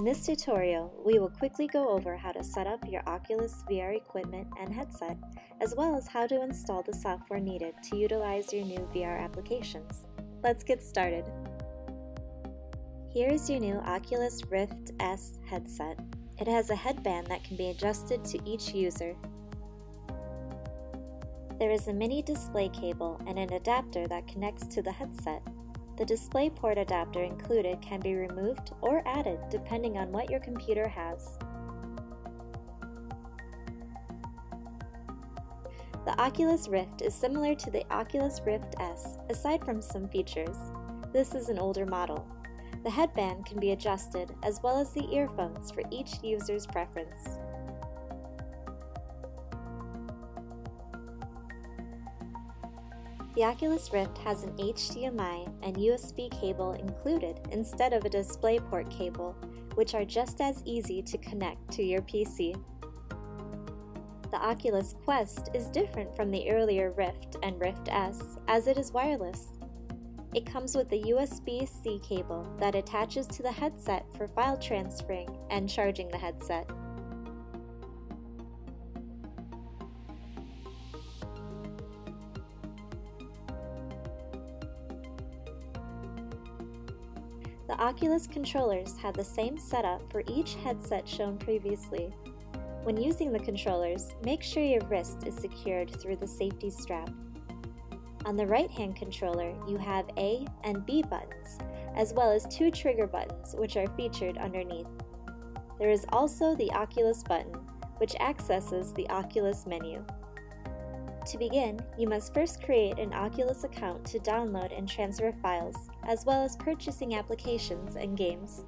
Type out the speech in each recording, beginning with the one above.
In this tutorial, we will quickly go over how to set up your Oculus VR equipment and headset, as well as how to install the software needed to utilize your new VR applications. Let's get started. Here is your new Oculus Rift S headset. It has a headband that can be adjusted to each user. There is a mini display cable and an adapter that connects to the headset. The DisplayPort adapter included can be removed or added depending on what your computer has. The Oculus Rift is similar to the Oculus Rift S, aside from some features. This is an older model. The headband can be adjusted as well as the earphones for each user's preference. The Oculus Rift has an HDMI and USB cable included instead of a DisplayPort cable, which are just as easy to connect to your PC. The Oculus Quest is different from the earlier Rift and Rift S, as it is wireless. It comes with a USB-C cable that attaches to the headset for file transferring and charging the headset. The Oculus controllers have the same setup for each headset shown previously. When using the controllers, make sure your wrist is secured through the safety strap. On the right-hand controller, you have A and B buttons, as well as two trigger buttons which are featured underneath. There is also the Oculus button, which accesses the Oculus menu. To begin, you must first create an Oculus account to download and transfer files, as well as purchasing applications and games.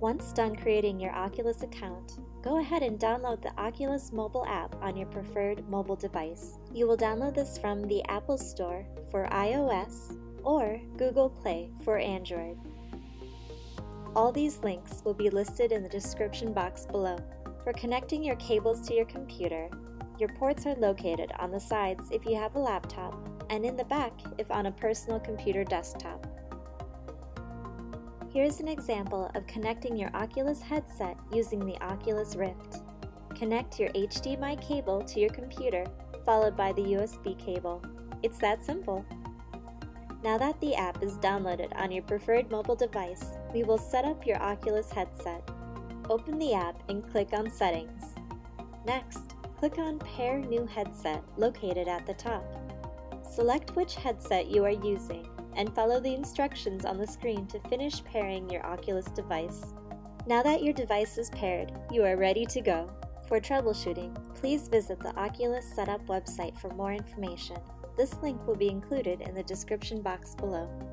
Once done creating your Oculus account, go ahead and download the Oculus mobile app on your preferred mobile device. You will download this from the Apple Store for iOS or Google Play for Android. All these links will be listed in the description box below. For connecting your cables to your computer, your ports are located on the sides if you have a laptop, and in the back if on a personal computer desktop. Here's an example of connecting your Oculus headset using the Oculus Rift. Connect your HDMI cable to your computer, followed by the USB cable. It's that simple. Now that the app is downloaded on your preferred mobile device, we will set up your Oculus headset. Open the app and click on Settings. Next, click on Pair New Headset located at the top. Select which headset you are using and follow the instructions on the screen to finish pairing your Oculus device. Now that your device is paired, you are ready to go. For troubleshooting, please visit the Oculus Setup website for more information. This link will be included in the description box below.